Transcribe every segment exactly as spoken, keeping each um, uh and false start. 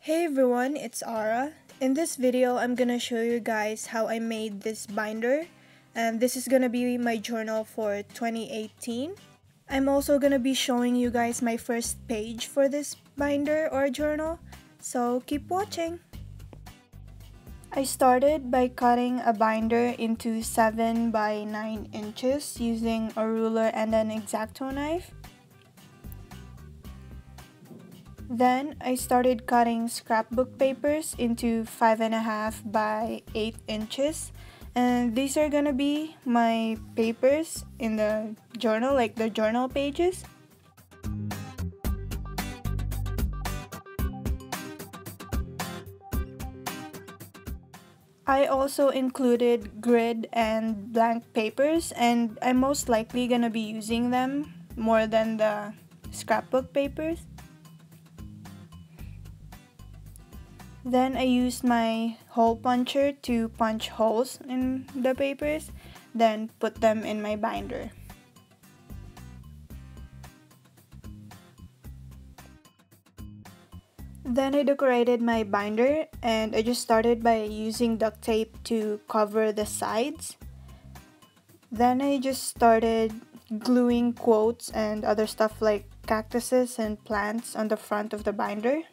Hey everyone, it's Ara. In this video, I'm gonna show you guys how I made this binder, and this is gonna be my journal for twenty eighteen. I'm also gonna be showing you guys my first page for this binder or journal, so keep watching. I started by cutting a binder into seven by nine inches using a ruler and an X-Acto knife. Then I started cutting scrapbook papers into five and a half by eight inches, and these are gonna be my papers in the journal, like the journal pages. I also included grid and blank papers, and I'm most likely gonna be using them more than the scrapbook papers. Then I used my hole puncher to punch holes in the papers, then put them in my binder. Then I decorated my binder, and I just started by using duct tape to cover the sides. Then I just started gluing quotes and other stuff like cactuses and plants on the front of the binder.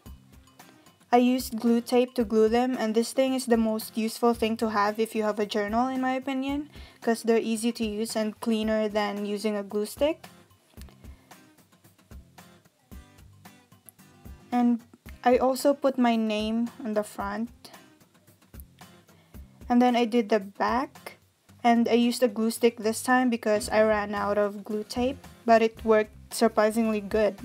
I used glue tape to glue them, and this thing is the most useful thing to have if you have a journal, in my opinion, because they're easy to use and cleaner than using a glue stick. And I also put my name on the front. And then I did the back, and I used a glue stick this time because I ran out of glue tape, but it worked surprisingly good.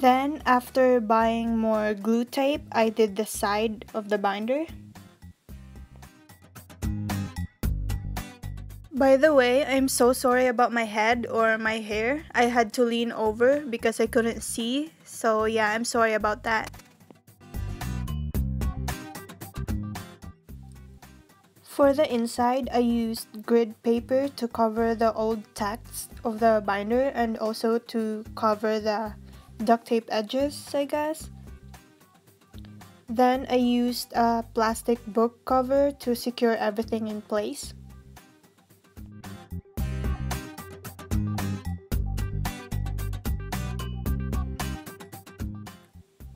Then, after buying more glue tape, I did the side of the binder. By the way, I'm so sorry about my head or my hair. I had to lean over because I couldn't see, so yeah, I'm sorry about that. For the inside, I used grid paper to cover the old text of the binder and also to cover the duct tape edges, I guess. Then I used a plastic book cover to secure everything in place.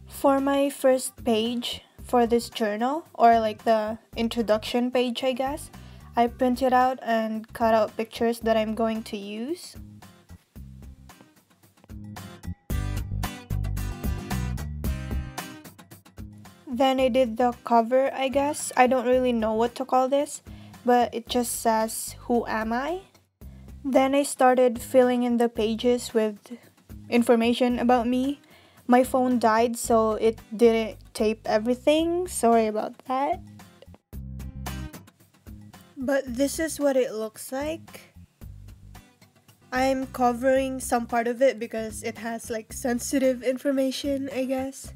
For my first page for this journal, or like the introduction page, I guess, I printed out and cut out pictures that I'm going to use. Then I did the cover, I guess. I don't really know what to call this, but it just says, "Who am I?" Then I started filling in the pages with information about me. My phone died, so it didn't tape everything. Sorry about that. But this is what it looks like. I'm covering some part of it because it has like sensitive information, I guess.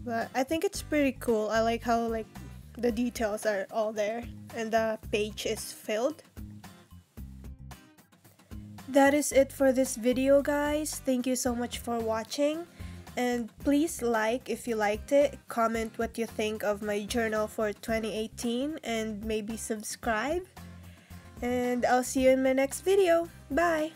But I think it's pretty cool. I like how like the details are all there and the page is filled. That is it for this video, guys. Thank you so much for watching, and please like if you liked it, comment what you think of my journal for twenty eighteen, and maybe subscribe. And I'll see you in my next video. Bye!